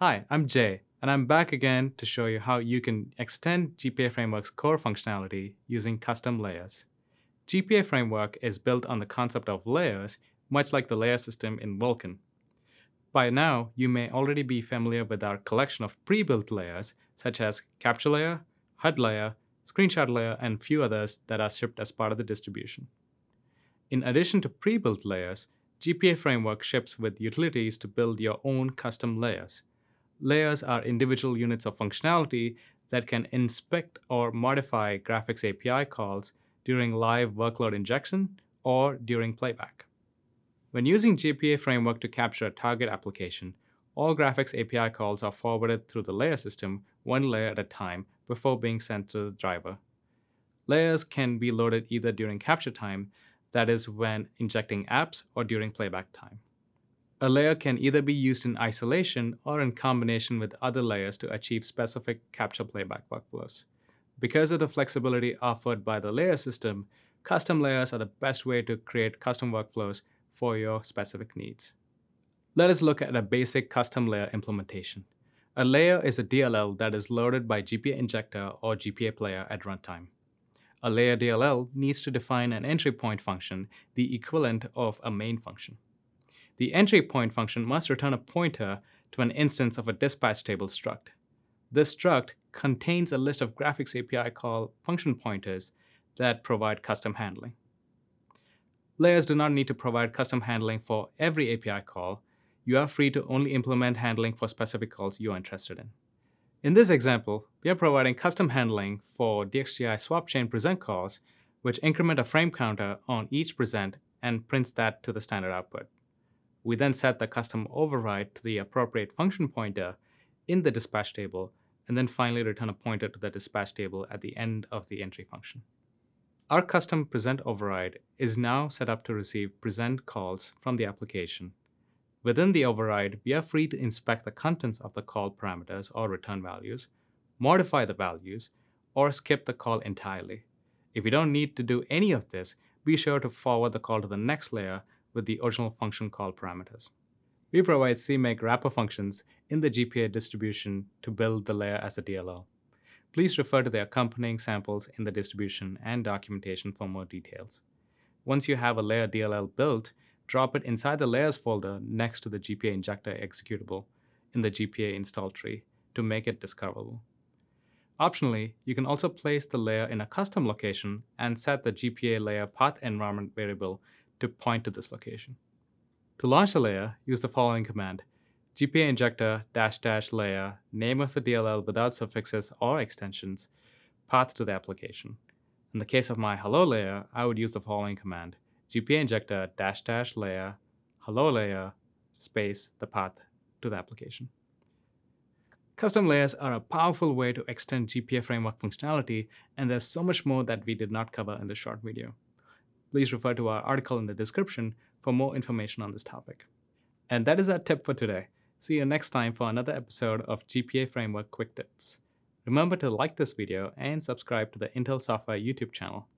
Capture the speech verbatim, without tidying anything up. Hi, I'm Jay, and I'm back again to show you how you can extend G P A Framework's core functionality using custom layers. G P A Framework is built on the concept of layers, much like the layer system in Vulkan. By now, you may already be familiar with our collection of pre-built layers, such as Capture Layer, H U D Layer, Screenshot Layer, and few others that are shipped as part of the distribution. In addition to pre-built layers, G P A Framework ships with utilities to build your own custom layers. Layers are individual units of functionality that can inspect or modify graphics A P I calls during live workload injection or during playback. When using G P A Framework to capture a target application, all graphics A P I calls are forwarded through the layer system one layer at a time before being sent to the driver. Layers can be loaded either during capture time, that is when injecting apps, or during playback time. A layer can either be used in isolation or in combination with other layers to achieve specific capture playback workflows. Because of the flexibility offered by the layer system, custom layers are the best way to create custom workflows for your specific needs. Let us look at a basic custom layer implementation. A layer is a D L L that is loaded by G P A injector or G P A player at runtime. A layer D L L needs to define an entry point function, the equivalent of a main function. The entry point function must return a pointer to an instance of a dispatch table struct. This struct contains a list of graphics A P I call function pointers that provide custom handling. Layers do not need to provide custom handling for every A P I call. You are free to only implement handling for specific calls you are interested in. In this example, we are providing custom handling for D X G I swap chain present calls, which increment a frame counter on each present and prints that to the standard output. We then set the custom override to the appropriate function pointer in the dispatch table, and then finally return a pointer to the dispatch table at the end of the entry function. Our custom present override is now set up to receive present calls from the application. Within the override, we are free to inspect the contents of the call parameters or return values, modify the values, or skip the call entirely. If you don't need to do any of this, be sure to forward the call to the next layer with the original function call parameters. We provide CMake wrapper functions in the G P A distribution to build the layer as a D L L. Please refer to the accompanying samples in the distribution and documentation for more details. Once you have a layer D L L built, drop it inside the layers folder next to the G P A injector executable in the G P A install tree to make it discoverable. Optionally, you can also place the layer in a custom location and set the G P A layer path environment variable to point to this location. To launch the layer, use the following command: G P A injector dash dash layer, name of the D L L without suffixes or extensions, path to the application. In the case of my hello layer, I would use the following command: G P A injector dash dash layer, hello layer, space, the path to the application. Custom layers are a powerful way to extend G P A Framework functionality, and there's so much more that we did not cover in this short video. Please refer to our article in the description for more information on this topic. And that is our tip for today. See you next time for another episode of G P A Framework Quick Tips. Remember to like this video and subscribe to the Intel Software YouTube channel.